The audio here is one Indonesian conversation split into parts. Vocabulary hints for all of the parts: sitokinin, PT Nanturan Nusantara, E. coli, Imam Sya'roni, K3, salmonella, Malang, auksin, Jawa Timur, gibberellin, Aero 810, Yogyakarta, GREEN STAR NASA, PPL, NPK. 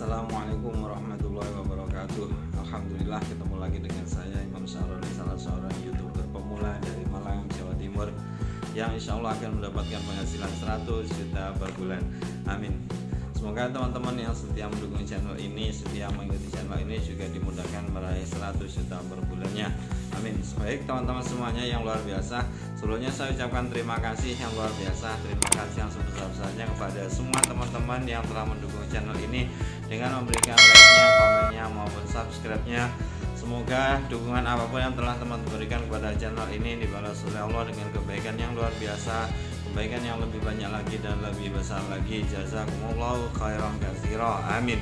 Assalamualaikum warahmatullahi wabarakatuh. Alhamdulillah ketemu lagi dengan saya Imam Sya'roni, salah seorang youtuber pemula dari Malang, Jawa Timur, yang insya Allah akan mendapatkan penghasilan 100 juta per bulan. Amin. Semoga teman-teman yang setia mendukung channel ini, setia mengikuti channel ini juga dimudahkan meraih 100 juta per bulannya. Amin. Baik teman-teman semuanya yang luar biasa, sebelumnya saya ucapkan terima kasih yang luar biasa, terima kasih yang sebesar-besarnya kepada semua teman-teman yang telah mendukung channel ini dengan memberikan like-nya, komennya, maupun subscribe-nya. Semoga dukungan apapun yang telah teman-teman berikan kepada channel ini dibalas oleh Allah dengan kebaikan yang luar biasa, kebaikan yang lebih banyak lagi dan lebih besar lagi. Jazakumullahu khairan katsira. Amin.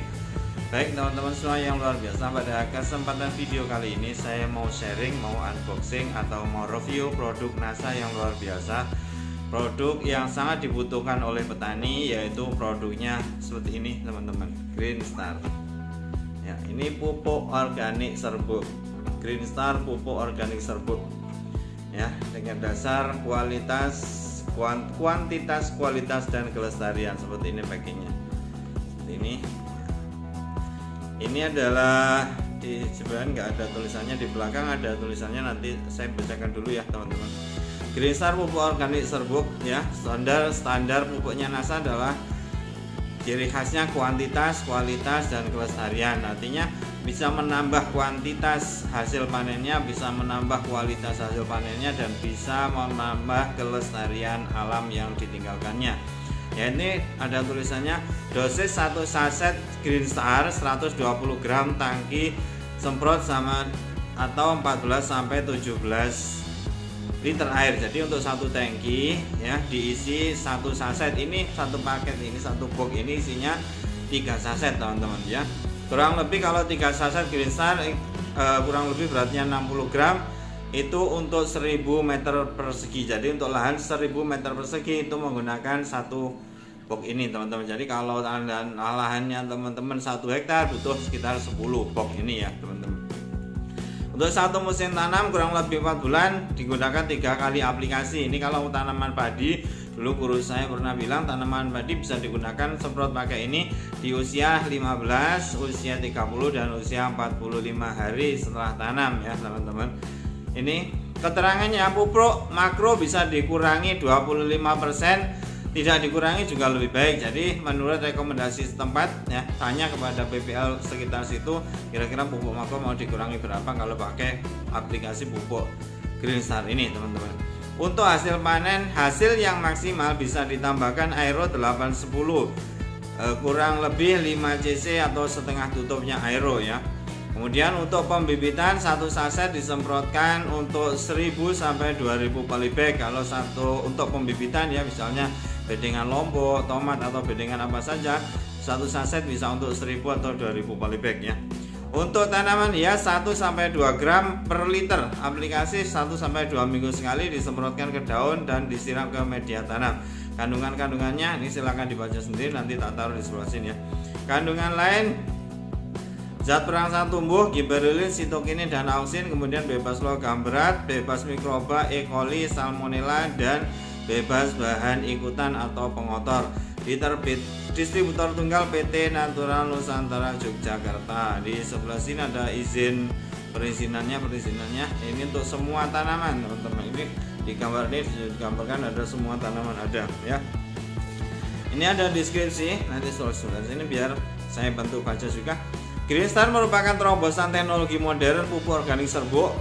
Baik teman-teman semua yang luar biasa, pada kesempatan video kali ini saya mau sharing, mau unboxing atau mau review produk NASA yang luar biasa, produk yang sangat dibutuhkan oleh petani, yaitu produknya seperti ini teman-teman, Green Star ya. Ini pupuk organik serbuk, Green Star pupuk organik serbuk ya, dengan dasar kualitas, kuantitas, kualitas dan kelestarian. Seperti ini packingnya, seperti ini. Ini adalah di sebelah nggak ada tulisannya, di belakang ada tulisannya, nanti saya bacakan dulu ya teman-teman. Green Star pupuk organik serbuk ya, standar pupuknya NASA adalah ciri khasnya kuantitas, kualitas dan kelestarian. Artinya bisa menambah kuantitas hasil panennya, bisa menambah kualitas hasil panennya, dan bisa menambah kelestarian alam yang ditinggalkannya. Ya, ini ada tulisannya, dosis 1 saset Green Star 120 gram, tangki semprot sama atau 14 sampai 17 liter air. Jadi untuk satu tangki ya diisi satu saset. Ini satu paket, ini satu box, ini isinya 3 saset teman-teman ya. Kurang lebih kalau 3 saset Green Star kurang lebih beratnya 60 gram. Itu untuk 1000 meter persegi. Jadi untuk lahan 1000 meter persegi itu menggunakan satu box ini teman-teman. Jadi kalau lahannya teman-teman 1 hektar butuh sekitar 10 box ini ya teman-teman. Untuk satu musim tanam kurang lebih 4 bulan digunakan 3 kali aplikasi. Ini kalau tanaman padi, dulu guru saya pernah bilang tanaman padi bisa digunakan semprot pakai ini di usia 15, usia 30 dan usia 45 hari setelah tanam ya teman-teman. Ini keterangannya, pupuk makro bisa dikurangi 25%, tidak dikurangi juga lebih baik. Jadi menurut rekomendasi setempat ya, tanya kepada PPL sekitar situ kira-kira pupuk makro mau dikurangi berapa kalau pakai aplikasi pupuk Green Star ini teman-teman. Untuk hasil panen, hasil yang maksimal bisa ditambahkan Aero 810 kurang lebih 5 cc atau setengah tutupnya Aero ya. Kemudian untuk pembibitan, satu saset disemprotkan untuk 1000 sampai 2000 polybag. Kalau satu untuk pembibitan ya, misalnya bedengan lombok, tomat atau bedengan apa saja, satu saset bisa untuk 1000 atau 2000 polybag ya. Untuk tanaman hias ya, 1 sampai 2 gram per liter. Aplikasi 1 sampai 2 minggu sekali, disemprotkan ke daun dan disiram ke media tanam. Kandungan-kandungannya ini silahkan dibaca sendiri, nanti tak taruh di sebelah sini ya. Kandungan lain, zat perangsang tumbuh, gibberellin, sitokinin dan auksin, kemudian bebas logam berat, bebas mikroba E. coli, salmonella dan bebas bahan ikutan atau pengotor. Diterbit distributor tunggal PT Nanturan Nusantara Yogyakarta. Di sebelah sini ada izin perizinannya. Ini untuk semua tanaman teman-teman. Ini di gambar ini digambarkan ada semua tanaman ada ya. Ini ada deskripsi, nanti tulis ini biar saya bantu baca juga. Green Star merupakan terobosan teknologi modern pupuk organik serbuk.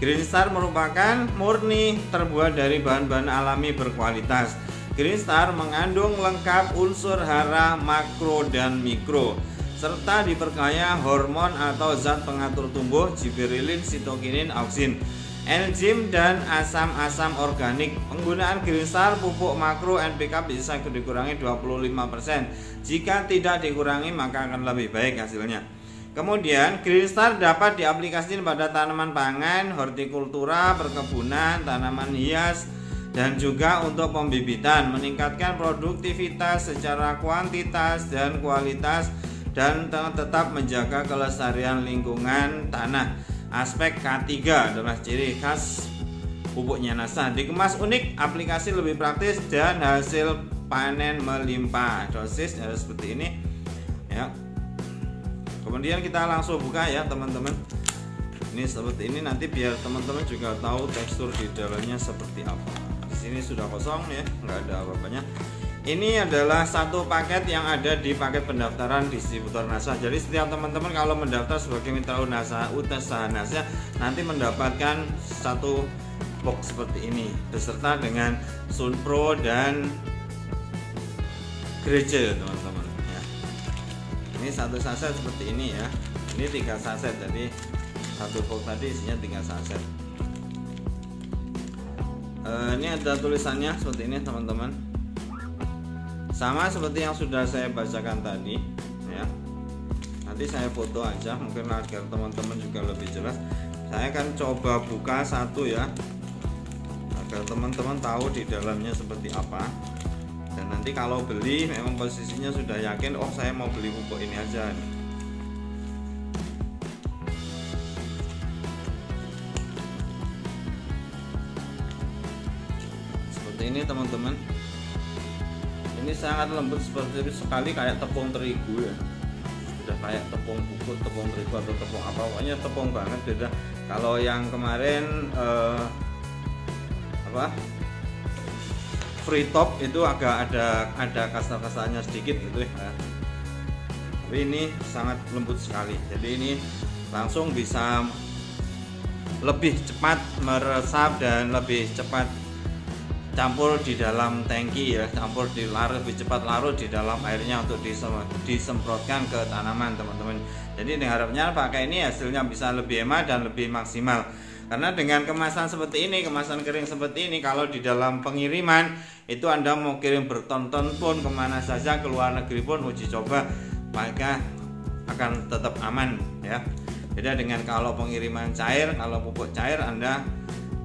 Green Star merupakan murni terbuat dari bahan-bahan alami berkualitas. Green Star mengandung lengkap unsur hara makro dan mikro, serta diperkaya hormon atau zat pengatur tumbuh, gibberellin, sitokinin, auksin, enzim dan asam-asam organik. Penggunaan Green Star pupuk makro NPK bisa dikurangi 25%. Jika tidak dikurangi maka akan lebih baik hasilnya. Kemudian Green Star dapat diaplikasikan pada tanaman pangan, hortikultura, perkebunan, tanaman hias dan juga untuk pembibitan, meningkatkan produktivitas secara kuantitas dan kualitas dan tetap menjaga kelestarian lingkungan tanah. Aspek K3 adalah ciri khas pupuknya NASA. Dikemas unik, aplikasi lebih praktis dan hasil panen melimpah. Dosis harus seperti ini ya. Kemudian kita langsung buka ya teman-teman. Ini seperti ini, nanti biar teman-teman juga tahu tekstur di dalamnya seperti apa. Di sini sudah kosong ya, nggak ada apa-apanya. Ini adalah satu paket yang ada di paket pendaftaran distributor NASA. Jadi setiap teman-teman kalau mendaftar sebagai mitra usaha NASA, nanti mendapatkan satu box seperti ini beserta dengan Sunpro dan Gereja teman-teman ya. Ini satu saset seperti ini ya. Ini 3 saset, jadi satu box tadi isinya 3 saset. Ini ada tulisannya seperti ini teman-teman, sama seperti yang sudah saya bacakan tadi ya. Nanti saya foto aja mungkin agar teman-teman juga lebih jelas. Saya akan coba buka satu ya agar teman-teman tahu di dalamnya seperti apa. Dan nanti kalau beli memang posisinya sudah yakin, oh saya mau beli pupuk ini aja nih. Ini teman-teman, ini sangat lembut seperti sekali kayak tepung terigu ya, sudah kayak tepung bubuk, tepung terigu atau tepung apa, pokoknya tepung banget. Beda kalau yang kemarin free top itu agak ada kasar-kasarnya sedikit gitu ya, tapi ini sangat lembut sekali. Jadi ini langsung bisa lebih cepat meresap dan lebih cepat campur di dalam tangki ya, campur di larut, lebih cepat larut di dalam airnya untuk disemprotkan ke tanaman teman-teman. Jadi diharapnya pakai ini hasilnya bisa lebih hemat dan lebih maksimal. Karena dengan kemasan seperti ini, kemasan kering seperti ini, kalau di dalam pengiriman itu Anda mau kirim bertonton pun kemana saja, ke luar negeri pun uji coba, maka akan tetap aman ya. Beda dengan kalau pengiriman cair, kalau pupuk cair Anda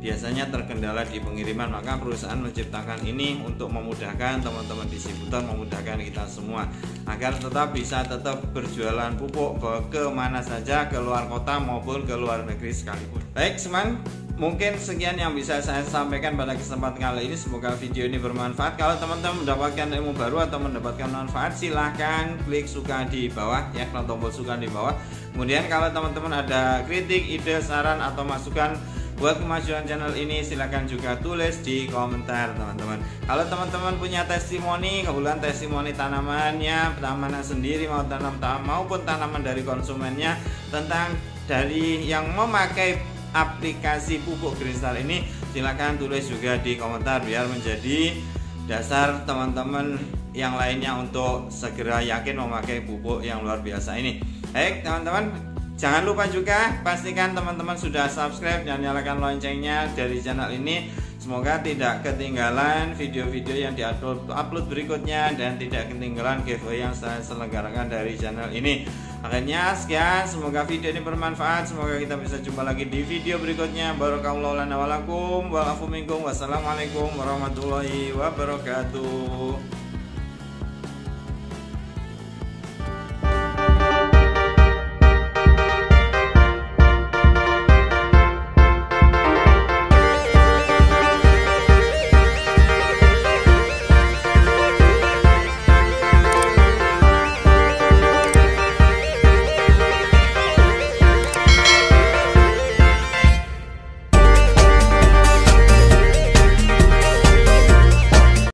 biasanya terkendala di pengiriman, maka perusahaan menciptakan ini untuk memudahkan teman-teman distributor, memudahkan kita semua agar tetap bisa berjualan pupuk ke mana saja, ke luar kota maupun ke luar negeri sekalipun. Baik teman, mungkin sekian yang bisa saya sampaikan pada kesempatan kali ini. Semoga video ini bermanfaat. Kalau teman-teman mendapatkan ilmu baru atau mendapatkan manfaat, silahkan klik suka di bawah ya, klik tombol suka di bawah. Kemudian kalau teman-teman ada kritik, ide, saran atau masukan buat kemajuan channel ini, silahkan juga tulis di komentar teman-teman. Kalau teman-teman punya testimoni, kebetulan testimoni tanamannya, tanaman sendiri maupun tanaman dari konsumennya tentang dari yang memakai aplikasi pupuk Green Star ini, silahkan tulis juga di komentar biar menjadi dasar teman-teman yang lainnya untuk segera yakin memakai pupuk yang luar biasa ini. Baik teman-teman, jangan lupa juga pastikan teman-teman sudah subscribe dan nyalakan loncengnya dari channel ini. Semoga tidak ketinggalan video-video yang diupload berikutnya dan tidak ketinggalan giveaway yang saya selenggarakan dari channel ini. Akhirnya sekian, semoga video ini bermanfaat. Semoga kita bisa jumpa lagi di video berikutnya. Barakallahu lana wa lakum, wa'afu minkum. Wassalamualaikum warahmatullahi wabarakatuh.